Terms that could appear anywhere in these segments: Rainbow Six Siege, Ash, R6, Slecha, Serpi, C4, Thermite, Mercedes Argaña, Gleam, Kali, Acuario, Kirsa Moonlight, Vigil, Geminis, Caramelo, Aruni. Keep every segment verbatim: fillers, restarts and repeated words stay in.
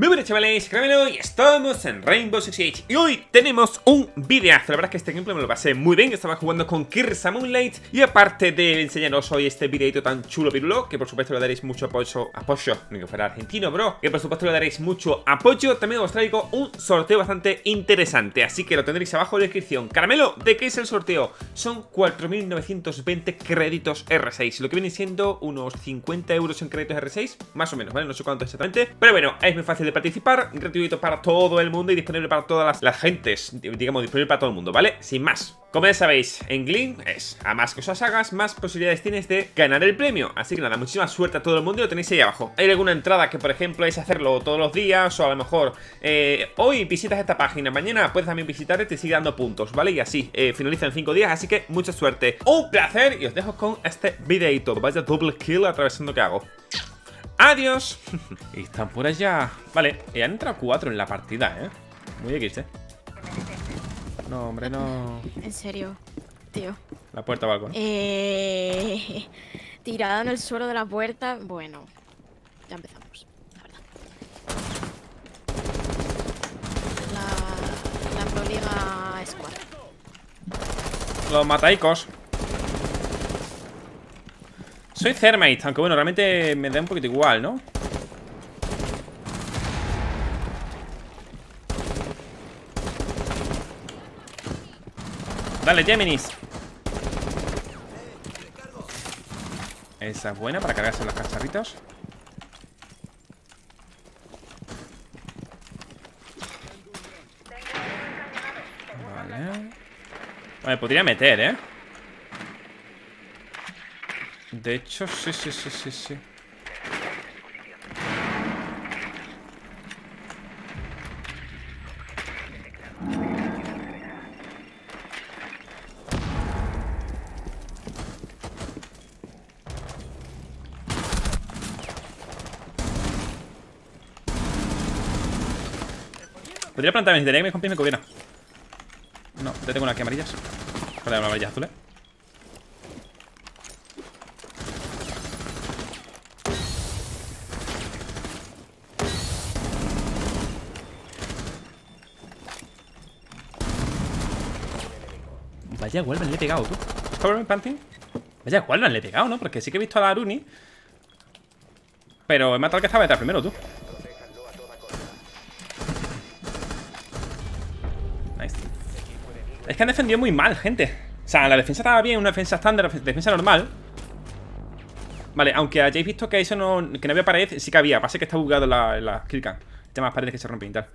Muy buenas, chavales, Caramelo, y estamos en Rainbow Six Siege. Y hoy tenemos un videazo. La verdad es que este gameplay me lo pasé muy bien. Estaba jugando con Kirsa Moonlight. Y aparte de enseñaros hoy este videito tan chulo pirulo, que por supuesto le daréis mucho apoyo. Apoyo, ni que fuera argentino, bro. Que por supuesto le daréis mucho apoyo. También os traigo un sorteo bastante interesante, así que lo tendréis abajo en la descripción. Caramelo, ¿de qué es el sorteo? Son cuatro mil novecientos veinte créditos R seis, lo que viene siendo unos cincuenta euros en créditos R seis, más o menos, ¿vale? No sé cuánto exactamente, pero bueno, es muy fácil de participar, gratuito para todo el mundo y disponible para todas las, las gentes, digamos, disponible para todo el mundo, ¿vale? Sin más. Como ya sabéis, en Gleam es, a más cosas hagas, más posibilidades tienes de ganar el premio. Así que nada, muchísima suerte a todo el mundo y lo tenéis ahí abajo. Hay alguna entrada que, por ejemplo, es hacerlo todos los días o a lo mejor eh, hoy visitas esta página, mañana puedes también visitar y te sigue dando puntos, ¿vale? Y así, eh, finaliza en cinco días, así que mucha suerte. Un placer y os dejo con este videito. Vaya double kill atravesando que hago. ¡Adiós! Están por allá. Vale, eh, han entrado cuatro en la partida, ¿eh? Muy X, ¿eh? No, hombre, no. En serio, tío. La puerta o algo, ¿no? Eh... Tirada en el suelo de la puerta. Bueno, ya empezamos, la verdad. La... La proliga squad. Los mataicos. Soy Thermite, aunque bueno, realmente me da un poquito igual, ¿no? Dale, Geminis. Esa es buena para cargarse los cacharritos. Vale. Vale, podría meter, ¿eh? De hecho, sí, sí, sí, sí, sí. Podría plantarme, si tenía que mis compis me cubrieran. No, ya tengo una aquí amarillas. Vale, una amarilla azul, ¿eh? Vaya Walman le he pegado, tú. ¿Cover panting? Vaya Walman le he pegado, ¿no? Porque sí que he visto a la Aruni, pero he matado al que estaba detrás primero, tú. Es que han defendido muy mal, gente. O sea, la defensa estaba bien, una defensa estándar, defensa normal. Vale, aunque hayáis visto que eso no, que no había pared, sí que había. Pasa que está bugado la, la killcam. Las paredes que se rompen y tal.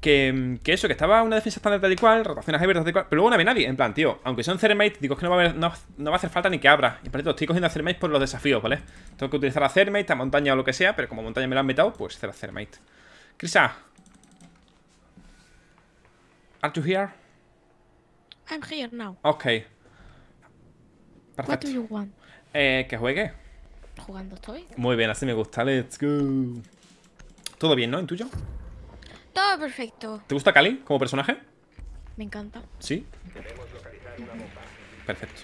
Que, que eso, que estaba una defensa estándar tal y cual, rotaciones abiertas tal y cual. Pero luego no había nadie, en plan, tío, aunque son Thermite, digo, es que no va a, haber, no, no va a hacer falta ni que abra. Y por cierto, estoy cogiendo a Thermite por los desafíos, ¿vale? Tengo que utilizar a Thermite, a montaña o lo que sea, pero como montaña me la han metado, pues será Thermite. Kirsa, ¿are you here? I'm here now. Ok. Perfecto. What do you want? Eh, que juegue. Jugando estoy. Muy bien, así me gusta. Let's go. Todo bien, ¿no? ¿En tuyo? Todo perfecto. ¿Te gusta Kali como personaje? Me encanta. ¿Sí? Debemos localizar una bomba. Perfecto.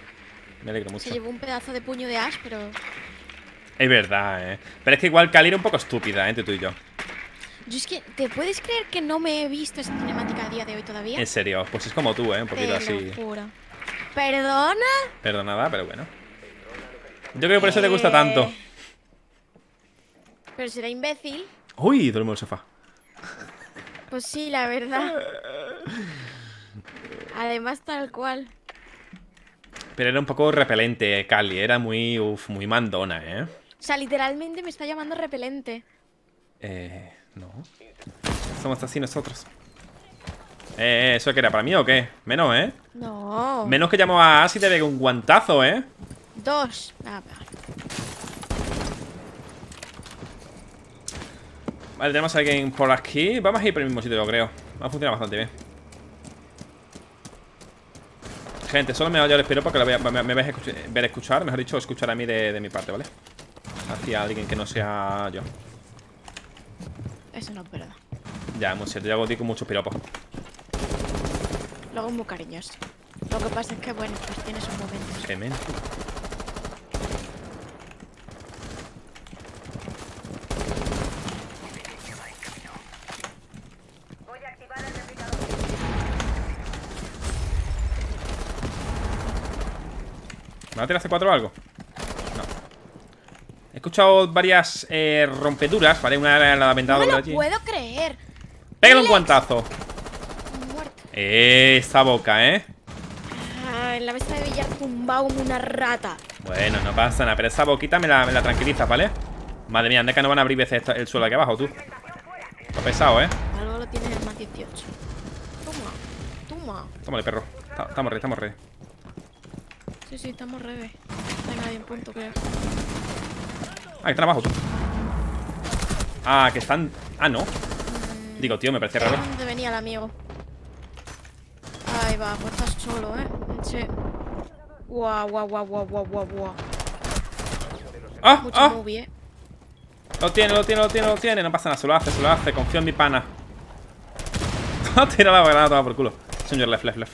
Me alegro mucho. Se llevó un pedazo de puño de Ash, pero... Es verdad, eh. Pero es que igual Kali era un poco estúpida, ¿eh? Entre tú y yo. Yo es que, ¿te puedes creer que no me he visto esa cinemática a día de hoy todavía? En serio, pues es como tú, ¿eh? Un poquito así. ¿Perdona? Perdonada, pero bueno. Yo creo que por eso eh... te gusta tanto. Pero será imbécil. Uy, duermo en el sofá. Pues sí, la verdad. Además, tal cual. Pero era un poco repelente, Kali. Era muy, uf, muy mandona, ¿eh? O sea, literalmente me está llamando repelente. Eh... No. Somos así nosotros. Eh, ¿eso que era para mí o qué? Menos, ¿eh? No. Menos que llamó a Asi y te pegó un guantazo, ¿eh? Dos. Nada. Vale, tenemos a alguien por aquí. Vamos a ir por el mismo sitio, yo creo. Va a funcionar bastante bien. Gente, solo me voy a espero porque voy a, me, me vais a escuchar, ver escuchar. Mejor dicho, escuchar a mí de, de mi parte, ¿vale? Hacia alguien que no sea yo. Eso no es verdad. Ya, muy cierto, yo hago con muchos piropos. Lo hago muy cariñoso. Lo que pasa es que, bueno, pues tiene sus momentos. Gemen. ¿Me va a tirar C cuatro o algo? No. He escuchado varias eh, rompeduras, ¿vale? Una era la ventada por allí. No me lo puedo creer. Pégale un guantazo. Muerta. Eh, esa boca, ¿eh? Ah, en la mesa de billar tumbado como una rata. Bueno, no pasa nada, pero esa boquita me la, me la tranquiliza, ¿vale? Madre mía, anda que no van a abrir veces el suelo aquí abajo, tú. Está pesado, ¿eh? Algo lo tienes en más dieciocho. Toma, toma. Tómale, perro. Estamos re, estamos re. Sí, sí, estamos re. Venga, bien punto, creo. Ah, que están abajo, tú. Ah, que están... Ah, no. Mm, Digo, tío, me parece raro. ¿Dónde venía el amigo? Ahí va, pues estás solo, ¿eh? Che. Guau, guau, guau, guau, guau, guau, guau. Ah, mucho ah. Movie, ¿eh? Lo tiene, lo tiene, lo tiene, lo tiene. No pasa nada, se lo hace, se lo hace. Confío en mi pana. No tira la granada, toma por culo. Señor, left, left, left.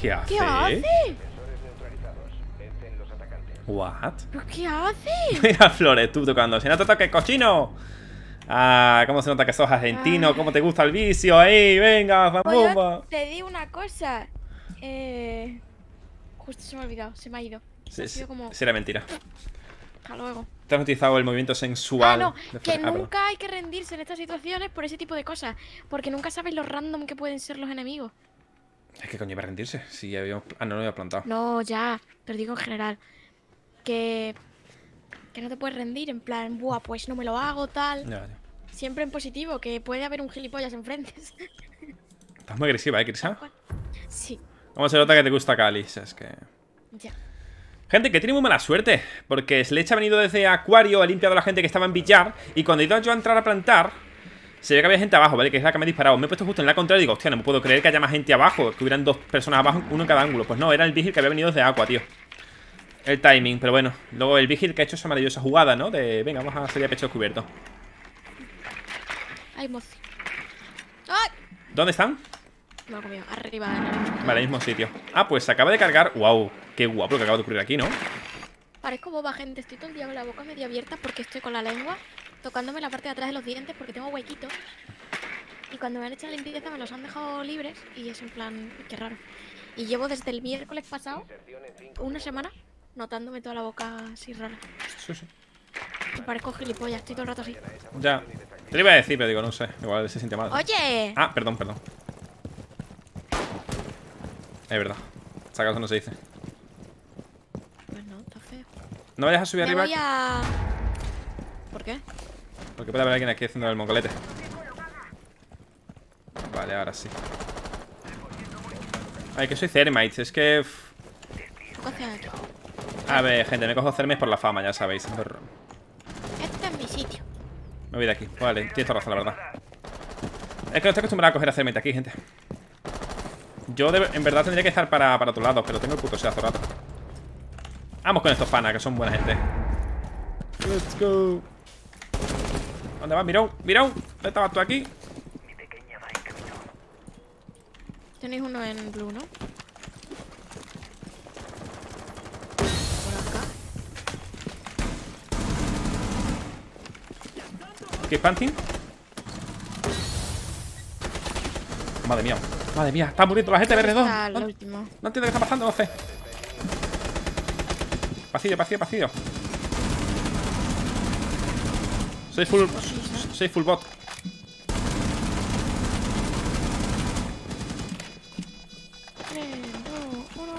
¿Qué hace? ¿Qué hace? What? ¿Pero qué hace? Mira, Flores, tú tocando. Si no te toques, cochino. Ah, cómo se nota que sos argentino, ah. Cómo te gusta el vicio, ey, venga, vamos. Yo te di una cosa. Eh... Justo se me ha olvidado, se me ha ido. Se, se, como... Será mentira. Hasta luego. Te has utilizado el movimiento sensual. Ah, no, que ah, nunca hay que rendirse en estas situaciones por ese tipo de cosas. Porque nunca sabes lo random que pueden ser los enemigos. Es que coño, iba a rendirse. Sí, habíamos... Ah, no, lo había plantado. No, ya, pero digo en general. Que... Que no te puedes rendir, en plan, buah, pues no me lo hago, tal. Ya, ya. Siempre en positivo, que puede haber un gilipollas enfrente. Estás muy agresiva, ¿eh, Kirsa? Sí. Cómo se nota que te gusta Kali, es que... Ya. Gente, que tiene muy mala suerte, porque Slecha ha venido desde Acuario, ha limpiado a la gente que estaba en billar, y cuando he ido yo a entrar a plantar, se ve que había gente abajo, ¿vale? Que es la que me ha disparado. Me he puesto justo en la contraria y digo, hostia, no me puedo creer que haya más gente abajo, que hubieran dos personas abajo, uno en cada ángulo. Pues no, era el Vigil que había venido desde Aqua, tío. El timing, pero bueno. Luego el Vigil que ha hecho esa maravillosa jugada, ¿no? De, venga, vamos a salir a pecho descubierto. Ay, mozo. ¡Ay! ¿Dónde están? No, conmigo, arriba. En el... Vale, mismo sitio. Ah, pues se acaba de cargar. Wow, qué guapo lo que acaba de ocurrir aquí, ¿no? Parezco boba, gente. Estoy todo el día con la boca medio abierta porque estoy con la lengua tocándome la parte de atrás de los dientes porque tengo huequitos. Y cuando me han hecho la limpieza me los han dejado libres y es en plan, qué raro. Y llevo desde el miércoles pasado una semana notándome toda la boca así rara. Sí, sí. Me parezco gilipollas, estoy todo el rato así. Ya. Te lo iba a decir, pero digo, no sé. Igual se siente mal. ¡Oye! Ah, perdón, perdón. Es verdad. Saca eso no se dice. Pues no, está feo. No vayas a subir me arriba. Voy a... ¿Por qué? Porque puede haber alguien aquí haciendo el mongolete. Vale, ahora sí. Ay, que soy Thermite. Es que... A ver, gente, me cojo Thermite por la fama, ya sabéis. Este es mi sitio. Me voy de aquí. Vale, tienes toda razón, la verdad. Es que no estoy acostumbrado a coger a Thermite aquí, gente. Yo de, en verdad tendría que estar para, para tu lado, pero tengo el puto seazo rato. Vamos con estos panas, que son buena gente. Let's go. ¿Dónde vas, Mirón? Mirón, ¿dónde estabas tú aquí? Mi pequeña va en camino. Tenéis uno en blue, ¿no? Por acá. ¿Qué panting? Madre mía. Madre mía, está muriendo la gente de R dos. No, no entiendo qué está pasando, no sé. Pasillo, pasillo, pasillo. Soy full. Soy full bot.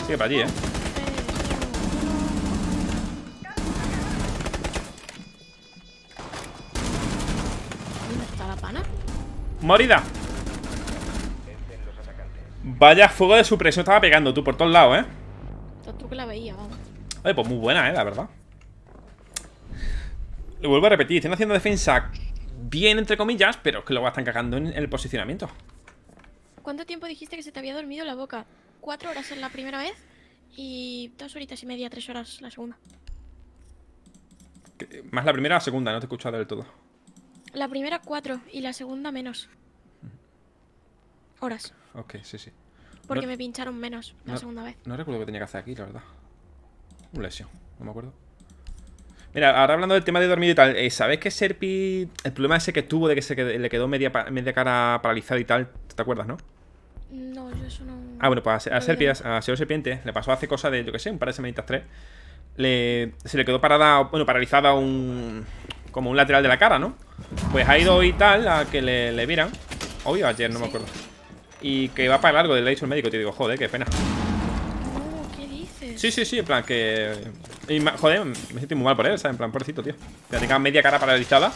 Sigue para allí, eh. ¿Dónde está la pana? ¡Morida! Vaya fuego de supresión estaba pegando tú por todos lados, ¿eh? Tú que la veías, vamos. Oye, pues muy buena, ¿eh? La verdad. Lo vuelvo a repetir. Están haciendo defensa bien, entre comillas, pero es que luego están cagando en el posicionamiento. ¿Cuánto tiempo dijiste que se te había dormido la boca? Cuatro horas en la primera vez y dos horitas y media, tres horas la segunda. Más la primera o la segunda, no te he escuchado del todo. La primera cuatro y la segunda menos. Horas. Ok, sí, sí. Porque no, me pincharon menos la no, segunda vez. No recuerdo que tenía que hacer aquí, la verdad. Un lesión, no me acuerdo. Mira, ahora hablando del tema de dormir y tal, eh, ¿sabéis que Serpi... El problema ese que tuvo de que se qued, le quedó media, media cara paralizada y tal? ¿Te acuerdas, no? No, yo eso no... Ah, bueno, pues a, a, Serpi, a, a Señor Serpiente le pasó hace cosa de, yo que sé, un par de semanitas, tres. Le, se le quedó parada, bueno, paralizada un... como un lateral de la cara, ¿no? Pues ha ido y tal a que le, le miran. Hoy o ayer, no sí. me acuerdo. Y que va para largo, le ha dicho el médico. Te digo, joder, qué pena. No, ¿qué dices? Sí, sí, sí, en plan que... Y, joder, me siento muy mal por él, ¿sabes? En plan, pobrecito, tío. Que tenga media cara paralizada.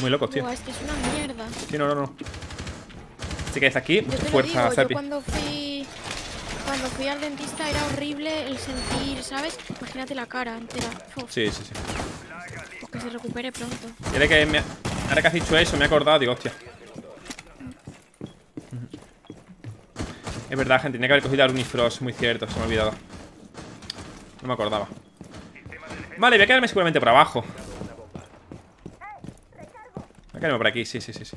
Muy locos, tío. Buah, es que es una mierda. Sí, no, no, no. Así que desde aquí, yo mucha fuerza, digo, Serpi. Yo cuando fui... Cuando fui al dentista era horrible el sentir, ¿sabes? Imagínate la cara entera. Uf. Sí, sí, sí. Que se recupere pronto. Y ahora que, me ha... ahora que has dicho eso, me he acordado, digo, hostia. Es verdad, gente, tenía que haber cogido al Unifrost, muy cierto, se me ha olvidado. No me acordaba. Vale, voy a quedarme seguramente por abajo. Voy a quedarme por aquí, sí, sí, sí, sí.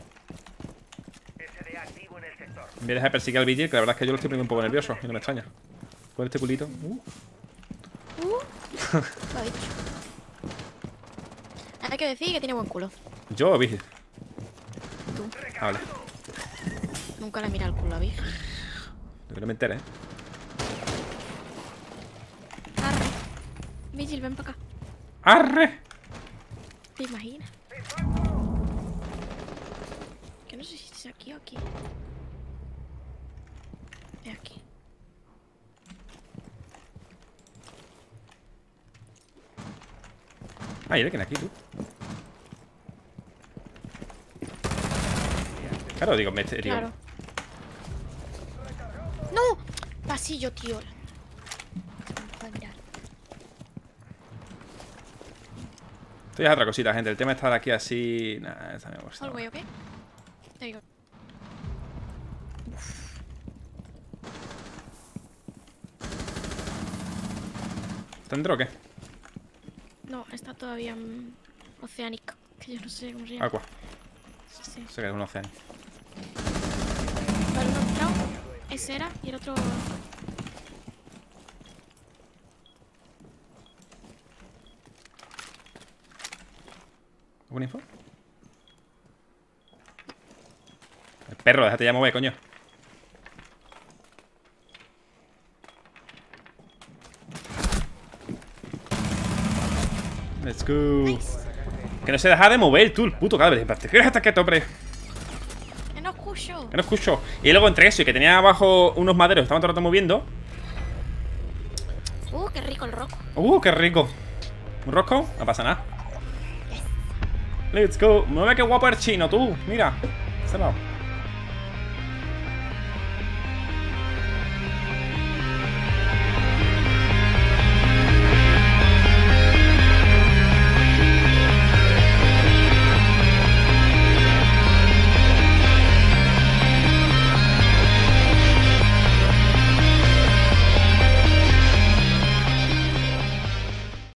Voy a dejar de perseguir al Vigil, que la verdad es que yo lo estoy poniendo un poco nervioso, y no me extraña. ¿Cuál es este culito? Uh. Uh. Hay que decir que tiene buen culo. ¿Yo o Vigil? Tú. Ah, vale. Nunca le mira el culo a Vigil. No me enteré, ¿eh? Arre. Vigil, ven para acá. ¡Arre! ¿Te imaginas? Que no sé si es aquí o aquí. Es aquí. Ah, ¿y de quién aquí, tú? Claro, digo, me digo. Claro. ¡No! Pasillo, tío. Esto ya es otra cosita, gente. El tema de estar aquí así... Nah, esta me gusta. ¿Algo, ok? Te digo. ¿Está dentro o qué? No, está todavía um, oceánica. Que yo no sé cómo se llama. Aqua. Sí, sí. Se queda un océano. Vale, uno entrado. Ese era. Y el otro... ¿Alguna info? El perro, déjate ya mover, coño. Let's go. Nice. Que no se deja de mover tú, el puto cadáver. ¿Qué hasta que tope? Que no escucho. Que no escucho. Y luego entre eso y que tenía abajo unos maderos que estaban todo el rato moviendo. Uh, qué rico el rosco. Uh, qué rico. ¿Un rosco? No pasa nada. Yes. Let's go. Mueve, qué guapo el chino, tú. Mira. Cerrado.